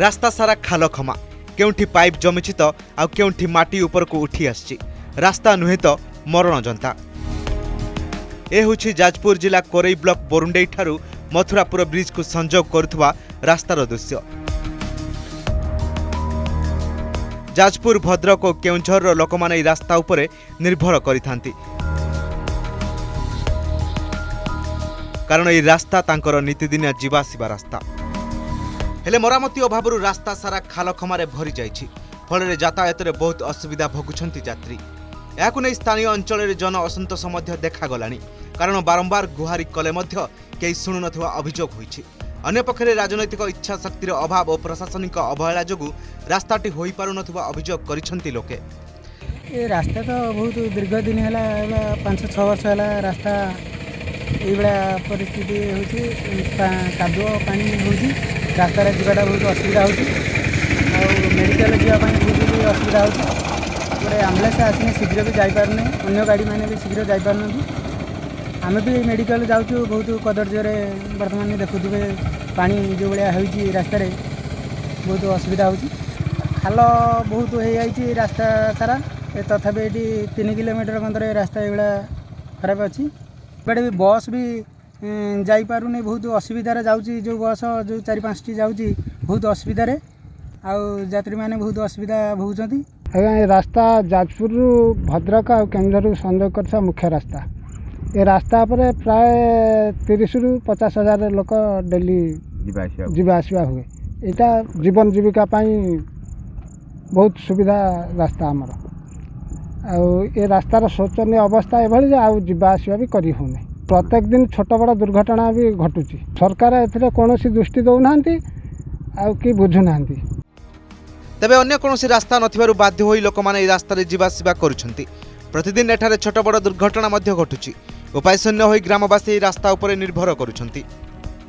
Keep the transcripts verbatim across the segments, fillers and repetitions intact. रास्ता सारा खाल खमा के पाइप जमीची तो आउ के माटी उपरक उठी आसछि रास्ता नुहे तो मरण जंता। ए होछि जाजपुर जिला कोरई ब्लॉक बोरुंडे ठारू मथुरापुर ब्रिज को संजोग करुवा रास्तार दृश्य। जाजपुर भद्रक और केउंझर लोक माने रास्ता उपरे निर्भर करिथांती कारण ये रास्ता तांकर नीतिदिनिया जीवासीबा रास्ता हेले मरामती अभाव रास्ता सारा खाल खमारे भरी जाइछि फल यातायात में बहुत असुविधा भोगुछंती यात्री। याकु नै स्थानीय अंचल में जन असंतोष मध्य देखा गलानी कारण बारंबार गुहारि कले मध्य केही सुनुनथवा अभियोग होइछि। अन्य पक्षे राजनैतिक इच्छा शक्तिर अभाव और प्रशासनिक अवहेला जोगु रास्ताटी होई पारुनथवा अभियोग करिसंती लोके। ए रास्ता तो बहुत दीर्घ दिन हैला पांच छह वर्ष हैला रास्ता एबडा परिस्थिति होछि कादो पानी होछि रास्ता रे जीवाटा बहुत असुविधा होछि और मेडिकल जीवा पानी बहुत असुविधा होछि। एम्बुलेंस आसने शीघ्र भी जाई पारने अन्य गाड़ी माने भी शीघ्र जाई पारनथि आम भी मेडिकल जाऊँ बहुत कदर्जर बर्तमान देखुए पानी जो भाया हो रास्त बहुत असुविधा हो खाल बहुत हो जाए रास्ता सारा तथा ये तीन किलोमीटर कंधर रास्ता ये खराब अच्छी बड़े भी बस भी जापार नहीं बहुत असुविधार जाऊँगी जो बस जो चार पाँच टी जाऊँगी बहुत असुविधार आत्री मैंने बहुत असुविधा भोगुंट। रास्ता जाजपुर भद्रक आ केन्दर संजोग कर मुख्य रास्ता ये रास्ता पर प्राय तीस रु पचास हजार लोक डेली जावासवा हुए यहाँ जीवन जीविका बहुत सुविधा रास्ता आमर आ रास्तार शोचनीय अवस्था ये आवासवा भी करहूनी प्रत्येक दिन छोट बड़ दुर्घटना भी घटू सरकार ए कौन दृष्टि दौना कि बुझुना तेज अगर कौन रास्ता न बाध्य हो लोक मैंने रास्तार जावासवा कर प्रतिदिन एठारे छोट बड़ दुर्घटना घटुची उपाय शून्य होई ग्रामवासी रास्ता उपरे निर्भर करुछंती।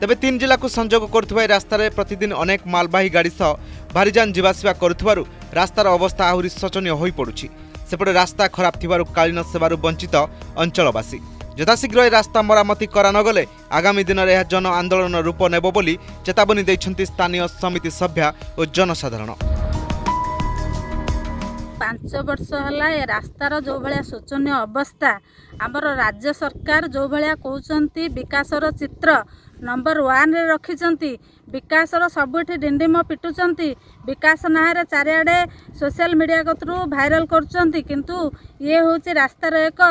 तबे तीन जिला को संजोग करथुवा रास्तारे प्रतिदिन अनेक मालवाही गाड़ी सह भारीजान जीवासीबा करथुवारु रास्तार अवस्था आहुरी शोचनीय होई पडुची। सेपटे रास्ता खराब थिबारु कालीन सेवारु वंचित अंचलवासी यथाशीघ्र रास्ता मरामती करा न गले आगामी दिन में यह जन आंदोलन रूप नेबो बोली चेतावनी दैछंती स्थानीय समिति सभ्या और जनसाधारण। पांच वर्ष होला ए रास्तार जो भाया शोचनीय अवस्था आमर राज्य सरकार जो भाया कहते विकासर चित्र नंबर वन रे रखिंट विकासर सबुठ डिंडिम पिटुंट विकास ना चारिआडे सोशल मीडिया कतरू भाइराल करूँ ये हूँ रास्तार एक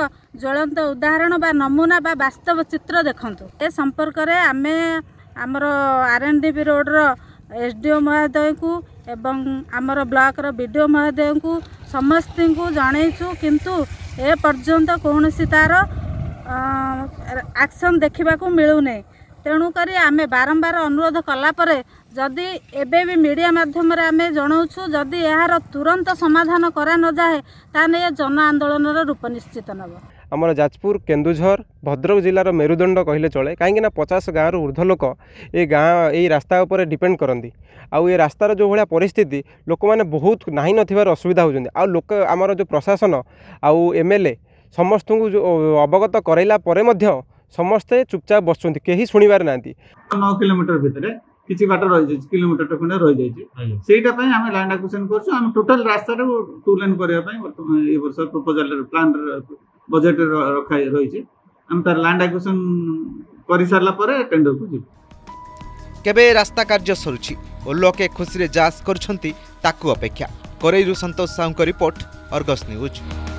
ज्वलंत उदाहरण बा नमूना बा वास्तव चित्र देखु। ए संपर्क आम आमर आर एन डी रोडर एसडीओ महोदय को एवं आमर ब्लॉक रो बीडीओ महोदय को समस्त को जनईचु किंतु ए पर्यंत कौन सी तार एक्शन देखा मिलूना तेणुक आम बारंबार अनुरोध कलापर जदि एवं मीडिया मध्यम आम जनाऊँ जदि यार तुरंत समाधान करा न जाए ताने जन आंदोलन रूप निश्चित नब। आमर जाजपुर केन्दुझर भद्रक जिलार मेरुदंड कहले चले कहीं पचास गाँव ऊर्ध्व लोक ये गाँ ये रास्ता उपर डिपेंड करती आउ ये रास्तार जो भाया परिस्थिति लोक मैंने बहुत नाई नसुविधा हो लोक आमर जो प्रशासन आउ एम एल ए समस्त अवगत कराइला समस्ते चुपचाप बसुं कहीं शुणबार ना नौ किलोमीटर भितर किसी बाट रही किलोमीटर टू खंडे रही जाइए आम लैंड एक्विजिशन कर टोटाल रास्ता टू लेन करने प्रपोजल प्लान बजेट रखा रही लैंड एक्विजिशन कर सारापर टेंडर को जी केबे रास्ता कार्य सरुची और लोके खुशी जांच कर कोरईरु Santosh Sahu report Argus news.